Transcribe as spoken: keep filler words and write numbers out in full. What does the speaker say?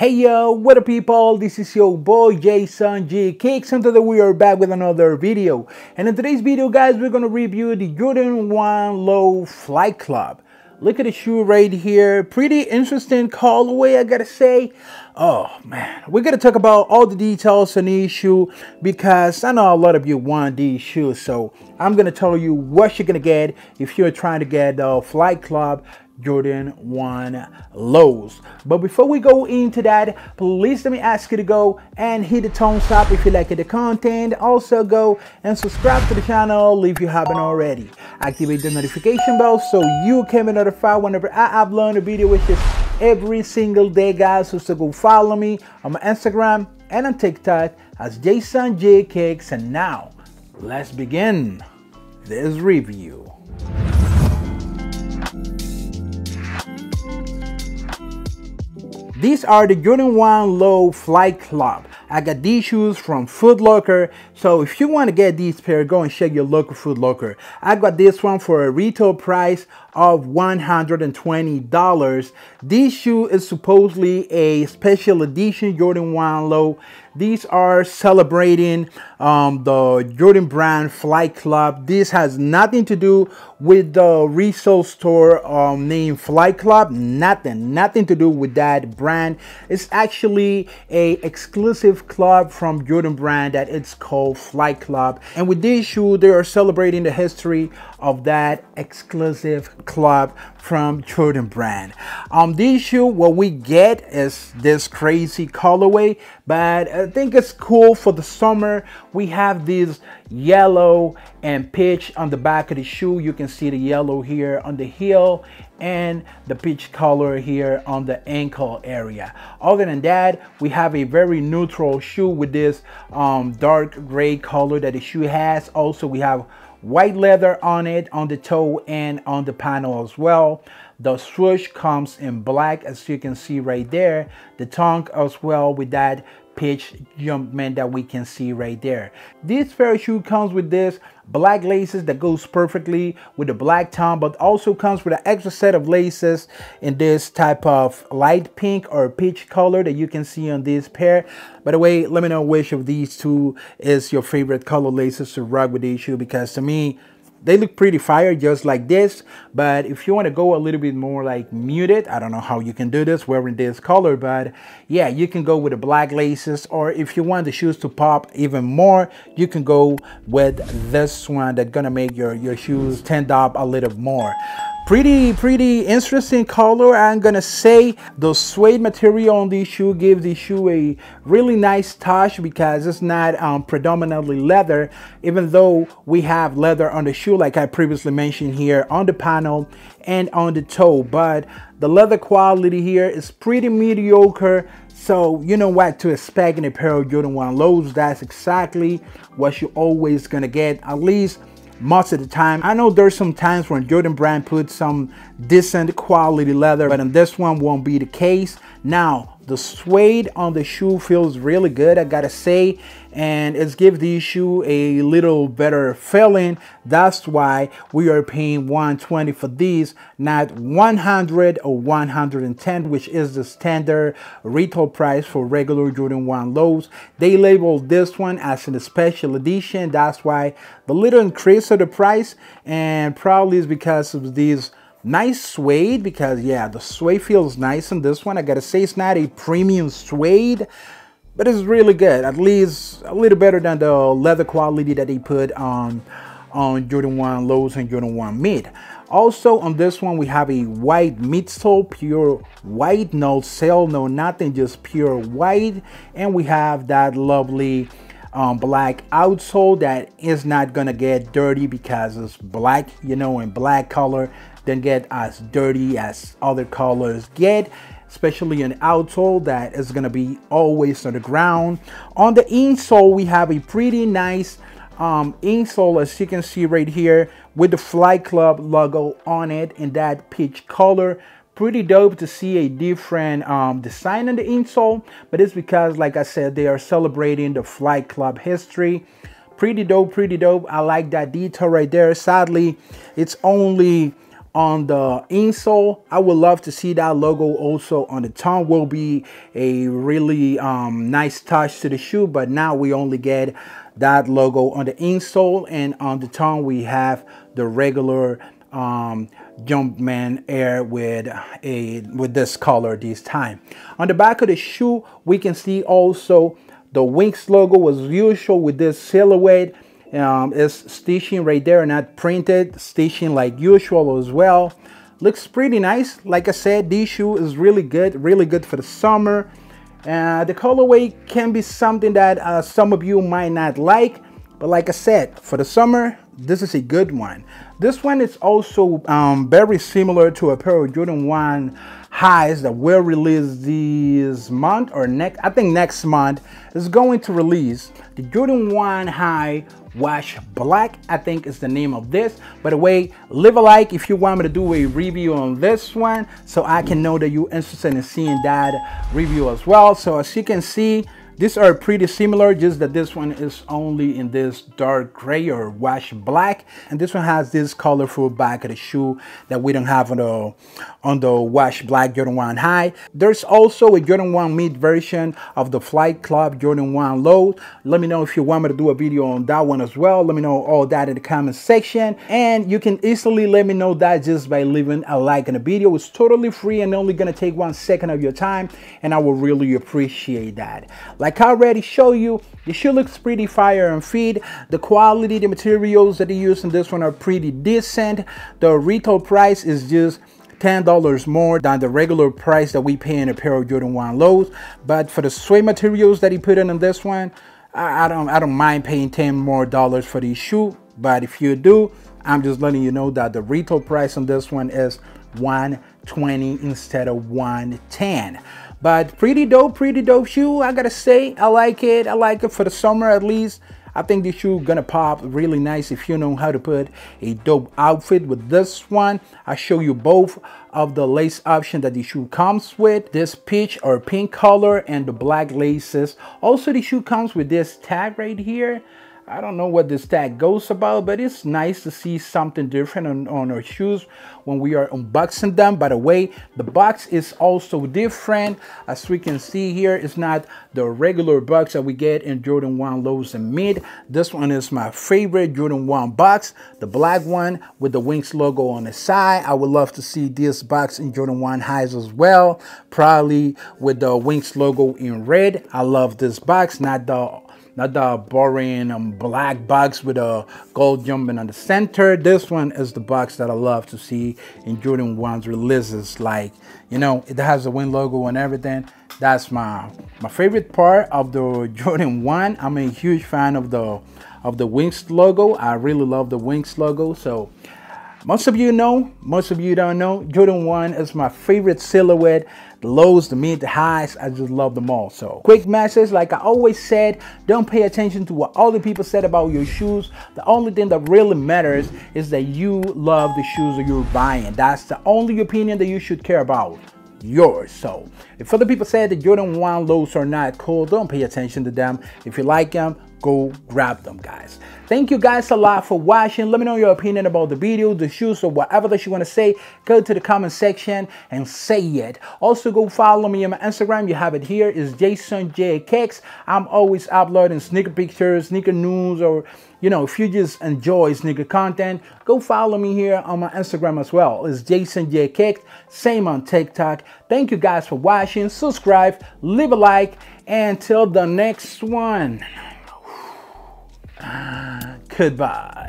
Hey yo, what up people, this is your boy Jason G. Kicks, and today we are back with another video. And in today's video guys, we're going to review the Jordan one Low Flight Club. Look at the shoe right here, pretty interesting colorway I gotta say. Oh man, we're gonna talk about all the details on this shoe because I know a lot of you want these shoes. So I'm gonna tell you what you're gonna get if you're trying to get the Flight Club Jordan one lows. But before we go into that, please let me ask you to go and hit the thumbs up if you like the content. Also go and subscribe to the channel if you haven't already. Activate the notification bell so you can be notified whenever I upload a video, which is every single day guys. So go follow me on my Instagram and on TikTok as JasonJKicks. And now let's begin this review. These are the Jordan one Low Flight Club. I got these shoes from Foot Locker, so if you want to get these pair, go and check your local Foot Locker. I got this one for a retail price of one hundred twenty dollars. This shoe is supposedly a special edition Jordan one Low. These are celebrating um, the Jordan brand Flight Club. This has nothing to do with the resale store um, named Flight Club. Nothing, nothing to do with that brand. It's actually a exclusive club from Jordan brand that it's called Flight Club. And with this shoe, they are celebrating the history of that exclusive club from Jordan brand. Um, this shoe, what we get is this crazy colorway, but I think it's cool for the summer. We have this yellow and peach on the back of the shoe. You can see the yellow here on the heel and the peach color here on the ankle area. Other than that, we have a very neutral shoe with this um, dark gray color that the shoe has. Also, we have white leather on it, on the toe and on the panel as well. The swoosh comes in black, as you can see right there. The tongue as well with that pitch Jumpman that we can see right there. This pair of shoe comes with this black laces that goes perfectly with the black tongue, but also comes with an extra set of laces in this type of light pink or peach color that you can see on this pair. By the way, let me know which of these two is your favorite color laces to rock with this shoe, because to me they look pretty fire just like this. But if you want to go a little bit more like muted, I don't know how you can do this wearing this color, but yeah, you can go with the black laces, or if you want the shoes to pop even more, you can go with this one that's gonna make your your shoes stand up a little more. Pretty, pretty interesting color, I'm gonna say. The suede material on this shoe gives the shoe a really nice touch because it's not um, predominantly leather, even though we have leather on the shoe, like I previously mentioned here, on the panel and on the toe. But the leather quality here is pretty mediocre, so you know what to expect in a pair of Jordan one lows. That's exactly what you're always gonna get, at least most of the time. I know there's some times when Jordan brand puts some decent quality leather, but on this one won't be the case. Now, the suede on the shoe feels really good, I gotta say, and it's gives the shoe a little better feeling. That's why we are paying one hundred twenty for these, not one hundred or one hundred ten, which is the standard retail price for regular Jordan one lows. They label this one as a special edition. That's why the little increase of the price, and probably is because of these nice suede, because yeah, the suede feels nice in this one. I gotta say, it's not a premium suede, but it's really good, at least a little better than the leather quality that they put on on Jordan one lows and Jordan one mid. Also on this one we have a white midsole, pure white, no sale, no nothing, just pure white. And we have that lovely Um, black outsole that is not gonna get dirty because it's black, you know, and black color doesn't get as dirty as other colors get, especially an outsole that is gonna be always on the ground. On the insole we have a pretty nice um, insole, as you can see right here, with the Flight Club logo on it in that peach color. Pretty dope to see a different um, design on the insole, but it's because, like I said, they are celebrating the Flight Club history. Pretty dope, pretty dope. I like that detail right there. Sadly, it's only on the insole. I would love to see that logo also on the tongue. Will be a really um, nice touch to the shoe, but now we only get that logo on the insole, and on the tongue we have the regular um Jumpman Air with a with this color this time. On the back of the shoe we can see also the Winx logo as usual with this silhouette. Um, it's stitching right there, not printed, stitching like usual as well. Looks pretty nice. Like I said, this shoe is really good, really good for the summer. Uh, the colorway can be something that uh, some of you might not like, but like I said, for the summer, this is a good one. This one is also um, very similar to a pair of Jordan one Highs that will release this month or next, I think next month is going to release the Jordan one High Wash Black, I think is the name of this. By the way, leave a like if you want me to do a review on this one so I can know that you're interested in seeing that review as well. So as you can see, these are pretty similar, just that this one is only in this dark gray or wash black, and this one has this colorful back of the shoe that we don't have on the on the wash black Jordan one High. There's also a Jordan one Mid version of the Flight Club Jordan one Low. Let me know if you want me to do a video on that one as well. Let me know all that in the comment section, and you can easily let me know that just by leaving a like in the video. It's totally free and only gonna take one second of your time, and I will really appreciate that. Like Like I already showed you, the shoe looks pretty fire and fit. The quality, the materials that they use in this one are pretty decent. The retail price is just ten dollars more than the regular price that we pay in a pair of Jordan one Lows. But for the suede materials that he put in on this one, I, I don't I don't mind paying ten more dollars for this shoe. But if you do, I'm just letting you know that the retail price on this one is one twenty instead of one ten. But pretty dope, pretty dope shoe. I gotta say, I like it. I like it for the summer at least. I think this shoe gonna pop really nice if you know how to put a dope outfit with this one. I show you both of the lace option that the shoe comes with. This peach or pink color and the black laces. Also, the shoe comes with this tag right here. I don't know what this tag goes about, but it's nice to see something different on, on our shoes when we are unboxing them. By the way, the box is also different. As we can see here, it's not the regular box that we get in Jordan one Lows and Mid. This one is my favorite Jordan one box, the black one with the Winx logo on the side. I would love to see this box in Jordan one Highs as well, probably with the Winx logo in red. I love this box, not the Not the boring um, black box with a gold Jumpman on the center. This one is the box that I love to see in Jordan one's releases. Like, you know, it has the Win logo and everything. That's my my favorite part of the Jordan one. I'm a huge fan of the of the Winx logo. I really love the Winx logo. So most of you know, most of you don't know, Jordan one is my favorite silhouette. The lows, the mid, the highs, I just love them all. So quick message, like I always said, don't pay attention to what all the people said about your shoes. The only thing that really matters is that you love the shoes that you're buying. That's the only opinion that you should care about. Yours. So if other people said that Jordan one Lows are not cool, don't pay attention to them. If you like them, go grab them, guys. Thank you guys a lot for watching. Let me know your opinion about the video, the shoes, or whatever that you want to say. Go to the comment section and say it. Also, go follow me on my Instagram. You have it here. It's Jason J Kicks. I'm always uploading sneaker pictures, sneaker news, or you know, if you just enjoy sneaker content, go follow me here on my Instagram as well. It's Jason J Kicks. Same on TikTok. Thank you guys for watching. Subscribe, leave a like, and till the next one. Goodbye.